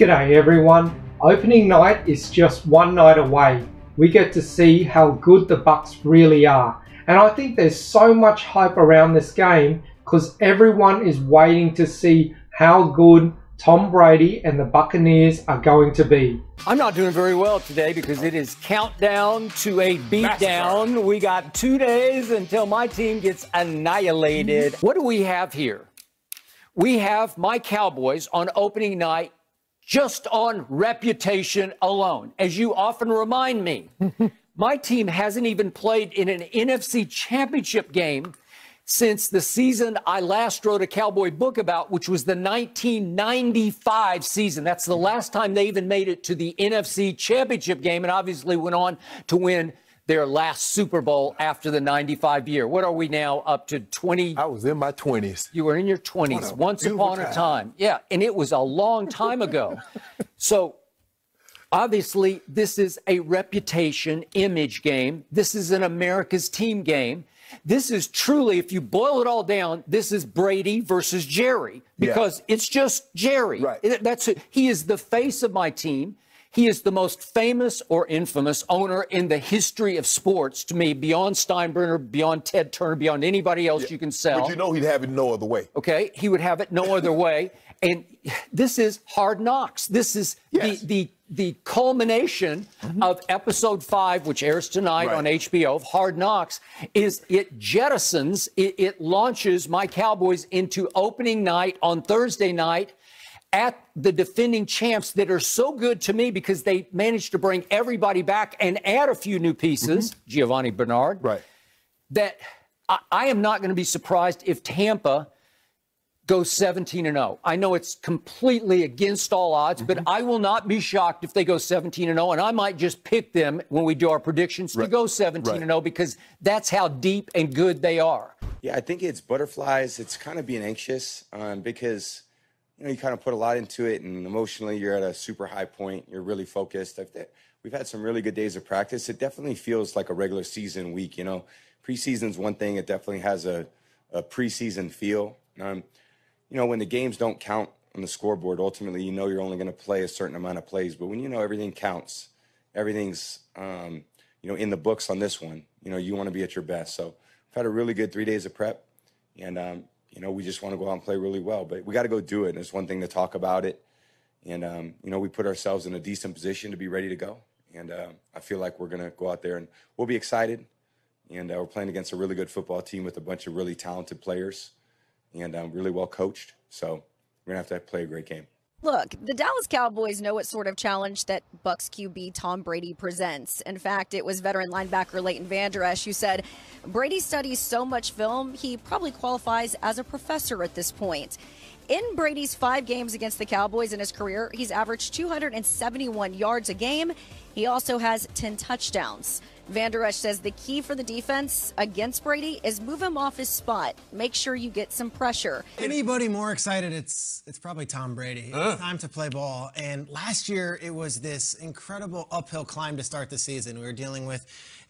G'day everyone. Opening night is just one night away. We get to see how good the Bucs really are. And I think there's so much hype around this game because everyone is waiting to see how good Tom Brady and the Buccaneers are going to be. I'm not doing very well today because it is countdown to a beatdown. We got 2 days until my team gets annihilated. What do we have here? We have my Cowboys on opening night just on reputation alone. As you often remind me, my team hasn't even played in an NFC championship game since the season I last wrote a Cowboy book about, which was the 1995 season. That's the last time they even made it to the NFC championship game, and obviously went on to win their last Super Bowl after the 95 year. What are we now, up to 20? I was in my 20s. You were in your 20s, once upon a time. Yeah, and it was a long time ago. So obviously this is a reputation image game. This is an America's team game. This is truly, if you boil it all down, this is Brady versus Jerry, because it's just Jerry. Right. That's it. He is the face of my team. He is the most famous or infamous owner in the history of sports to me, beyond Steinbrenner, beyond Ted Turner, beyond anybody else you can sell. But you know he'd have it no other way. Okay, he would have it no other way. And this is Hard Knocks. This is the culmination of episode 5, which airs tonight on HBO, of Hard Knocks. Is it jettisons, it launches my Cowboys into opening night on Thursday night at the defending champs that are so good to me because they managed to bring everybody back and add a few new pieces, Giovanni Bernard, that I am not going to be surprised if Tampa goes 17-0. I know it's completely against all odds, but I will not be shocked if they go 17-0, and I might just pick them when we do our predictions to go 17-0 because that's how deep and good they are. Yeah, I think it's butterflies. It's kind of being anxious because you know, you kind of put a lot into it, and emotionally you're at a super high point. You're really focused. We've had some really good days of practice. It definitely feels like a regular season week, you know. Preseason's one thing. It definitely has a preseason feel. You know, when the games don't count on the scoreboard, ultimately you know you're only going to play a certain amount of plays. But when you know everything counts, everything's, you know, in the books on this one, you know, you want to be at your best. So we've had a really good 3 days of prep, and you know, we just want to go out and play really well, but we got to go do it. And it's one thing to talk about it. And, you know, we put ourselves in a decent position to be ready to go. And I feel like we're going to go out there and we'll be excited. And we're playing against a really good football team with a bunch of really talented players and really well coached. So we're going to have to play a great game. Look, the Dallas Cowboys know what sort of challenge that Bucs QB Tom Brady presents. In fact, it was veteran linebacker Leighton Vander Esch who said, Brady studies so much film, he probably qualifies as a professor at this point. In Brady's 5 games against the Cowboys in his career, he's averaged 271 yards a game. He also has 10 touchdowns. Vander Esch says the key for the defense against Brady is move him off his spot. Make sure you get some pressure. Anybody more excited? It's probably Tom Brady. It's time to play ball. And last year, it was this incredible uphill climb to start the season. We were dealing with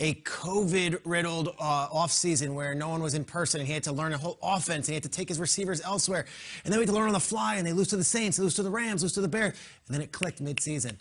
a COVID-riddled offseason where no one was in person, and he had to learn a whole offense, and he had to take his receivers elsewhere. And then we had to learn on the fly, and they lose to the Saints, lose to the Rams, lose to the Bears. And then it clicked midseason.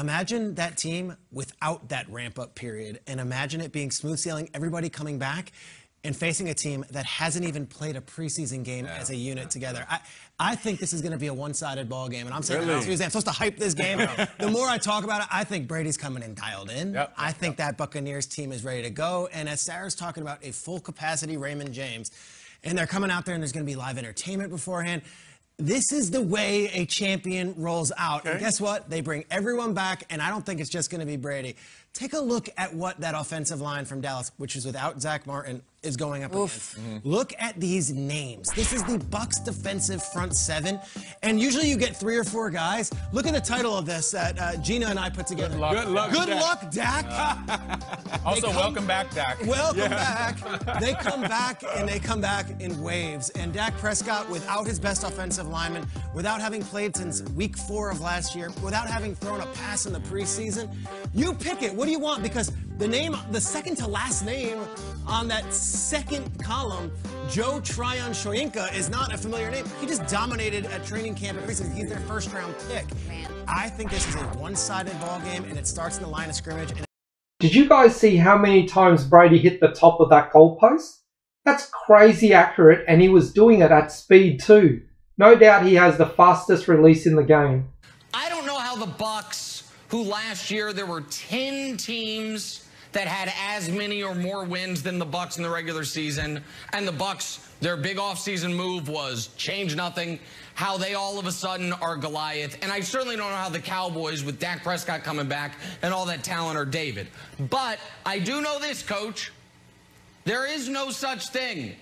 Imagine that team without that ramp-up period, and imagine it being smooth sailing, everybody coming back, and facing a team that hasn't even played a preseason game as a unit together. I think this is going to be a one-sided ball game, and I'm saying I'm supposed to hype this game. The more I talk about it, I think Brady's coming in dialed in. I think that Buccaneers team is ready to go, and as Sarah's talking about, a full-capacity Raymond James, and they're coming out there, and there's going to be live entertainment beforehand. This is the way a champion rolls out. And guess what? They bring everyone back, and I don't think it's just going to be Brady. Take a look at what that offensive line from Dallas, which is without Zach Martin, is going up against. Look at these names. This is the Bucs defensive front 7, and usually you get 3 or 4 guys. Look at the title of this that Gina and I put together. Good luck, Dak. Also, welcome back, Dak. Welcome back. They come back, and they come back in waves. And Dak Prescott, without his best offensive lineman, without having played since week 4 of last year, without having thrown a pass in the preseason, you pick it. What do you want? Because the name, the second to last name on that second column, Joe Tryon Shoyinka is not a familiar name. He just dominated at training camp at preseason. He's their first-round pick. Man. I think this is a one-sided ball game, and it starts in the line of scrimmage. And did you guys see how many times Brady hit the top of that goalpost? That's crazy accurate, and he was doing it at speed too. No doubt he has the fastest release in the game. I don't know how the Bucs, who last year there were 10 teams that had as many or more wins than the Bucs in the regular season, and the Bucs, their big offseason move was change nothing, how they all of a sudden are Goliath. And I certainly don't know how the Cowboys, with Dak Prescott coming back and all that talent, are David. But I do know this, Coach. There is no such thing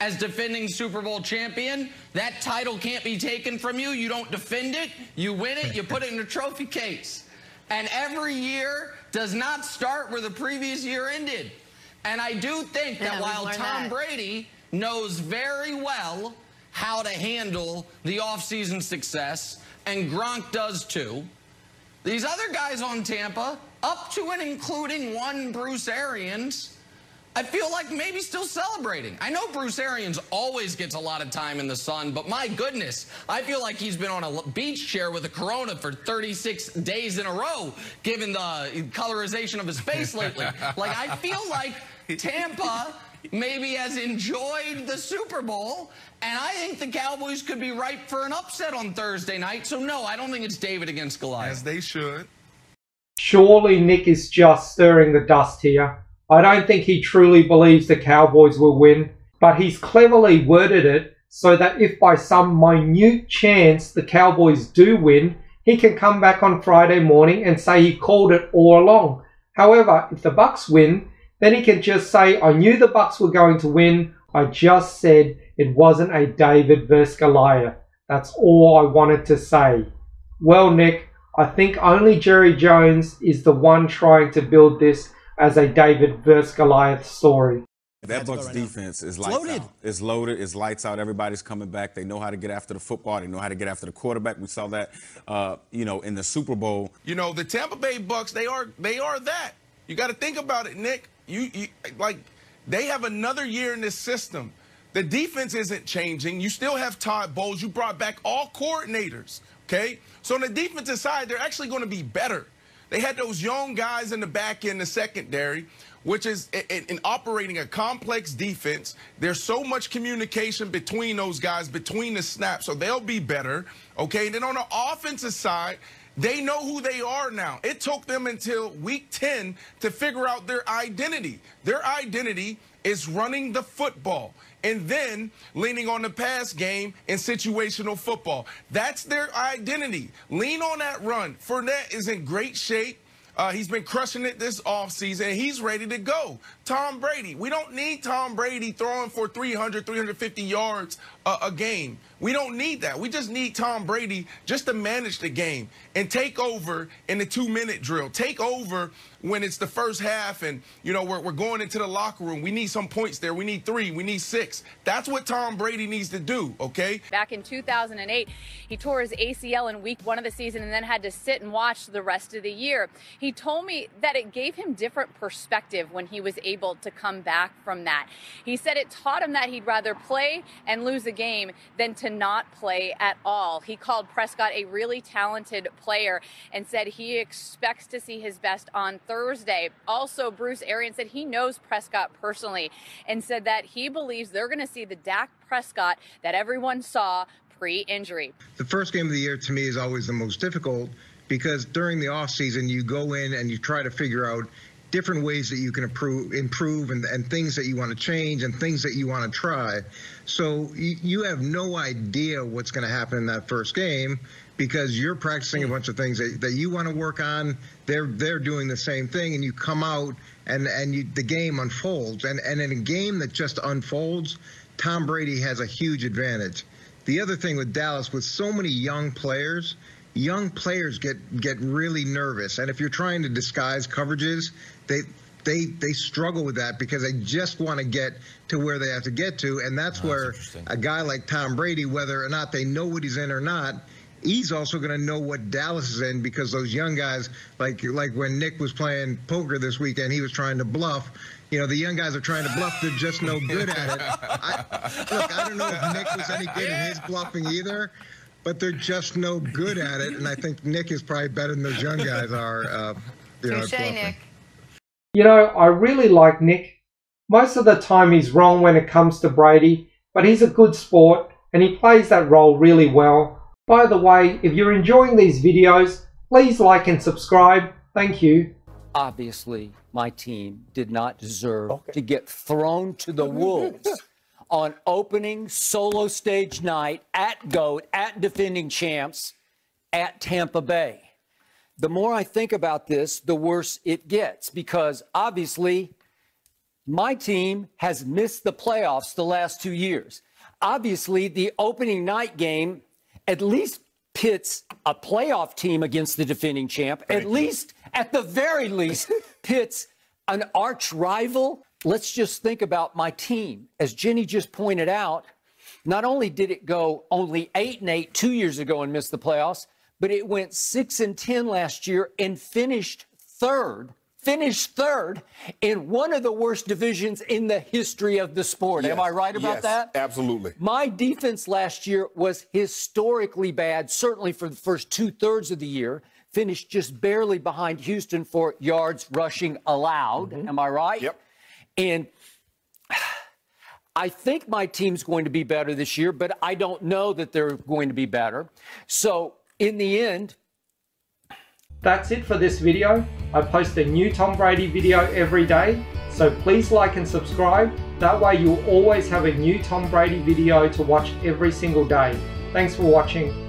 as defending Super Bowl champion. That title can't be taken from you. You don't defend it. You win it. You put it in a trophy case. And every year does not start where the previous year ended. And I do think that while Tom Brady knows very well how to handle the offseason success, and Gronk does too, these other guys on Tampa, up to and including one Bruce Arians, I feel like maybe still celebrating. I know Bruce Arians always gets a lot of time in the sun, but my goodness, I feel like he's been on a beach chair with a Corona for 36 days in a row, given the colorization of his face lately. Like, I feel like Tampa maybe has enjoyed the Super Bowl, and I think the Cowboys could be ripe for an upset on Thursday night. So, no, I don't think it's David against Goliath. As they should. Surely Nick is just stirring the dust here. I don't think he truly believes the Cowboys will win, but he's cleverly worded it so that if by some minute chance the Cowboys do win, he can come back on Friday morning and say he called it all along. However, if the Bucs win, then he can just say, I knew the Bucs were going to win. I just said it wasn't a David versus Goliath. That's all I wanted to say. Well, Nick, I think only Jerry Jones is the one trying to build this as a David versus Goliath story. That Bucs defense is lights out. It's loaded. It's lights out. Everybody's coming back. They know how to get after the football. They know how to get after the quarterback. We saw that, you know, in the Super Bowl. You know, the Tampa Bay Bucs, they are that. You got to think about it, Nick. Like, they have another year in this system. The defense isn't changing. You still have Todd Bowles. You brought back all coordinators, okay? So on the defensive side, they're actually going to be better. They had those young guys in the back end, the secondary, which is in operating a complex defense. There's so much communication between those guys, between the snaps, so they'll be better, okay? And then on the offensive side, they know who they are now. It took them until week 10 to figure out their identity. Their identity is running the football and then leaning on the pass game and situational football. That's their identity. Lean on that run. Fournette is in great shape. He's been crushing it this offseason. He's ready to go. Tom Brady. We don't need Tom Brady throwing for 300, 350 yards a game. We don't need that. We just need Tom Brady just to manage the game and take over in the two-minute drill. Take over when it's the first half and, you know, we're going into the locker room. We need some points there. We need 3. We need 6. That's what Tom Brady needs to do, okay? Back in 2008, he tore his ACL in week 1 of the season and then had to sit and watch the rest of the year. He told me that it gave him different perspective when he was able to come back from that. He said it taught him that he'd rather play and lose a game than to not play at all. He called Prescott a really talented player and said he expects to see his best on Thursday. Also, Bruce Arians said he knows Prescott personally and said that he believes they're going to see the Dak Prescott that everyone saw pre-injury. The first game of the year to me is always the most difficult, because during the offseason, you go in and you try to figure out different ways that you can improve and things that you want to change and things that you want to try. So you have no idea what's going to happen in that first game, because you're practicing a bunch of things that you want to work on. They're doing the same thing, and you come out and the game unfolds. And in a game that just unfolds, Tom Brady has a huge advantage. The other thing with Dallas, with so many young players get really nervous, and if you're trying to disguise coverages, they struggle with that because they just want to get to where they have to get to, and that's where a guy like Tom Brady, whether or not they know what he's in or not, he's also going to know what Dallas is in, because those young guys, like when Nick was playing poker this weekend, he was trying to bluff. you know, the young guys are trying to bluff. They're just no good at it. Look, I don't know if Nick was any good at his bluffing either, but they're just no good at it. And I think Nick is probably better than those young guys are. Touché, Nick. You know, I really like Nick. Most of the time he's wrong when it comes to Brady, but he's a good sport and he plays that role really well. By the way, if you're enjoying these videos, please like and subscribe. Thank you. Obviously, my team did not deserve to get thrown to the wolves on opening solo stage night at GOAT, at defending champs, at Tampa Bay. The more I think about this, the worse it gets, because obviously my team has missed the playoffs the last 2 years. Obviously, the opening night game at least pits a playoff team against the defending champ, at the very least, pits an arch rival. Let's just think about my team. As Jenny just pointed out, not only did it go only 8-8 2 years ago and miss the playoffs, but it went 6-10 last year and finished third in one of the worst divisions in the history of the sport. Yes. Am I right about that? Absolutely. My defense last year was historically bad, certainly for the first two-thirds of the year, finished just barely behind Houston for yards rushing allowed. Am I right? Yep. And I think my team's going to be better this year, but I don't know that they're going to be better. So in the end, that's it for this video. I post a new Tom Brady video every day, so please like and subscribe. That way you'll always have a new Tom Brady video to watch every single day. Thanks for watching.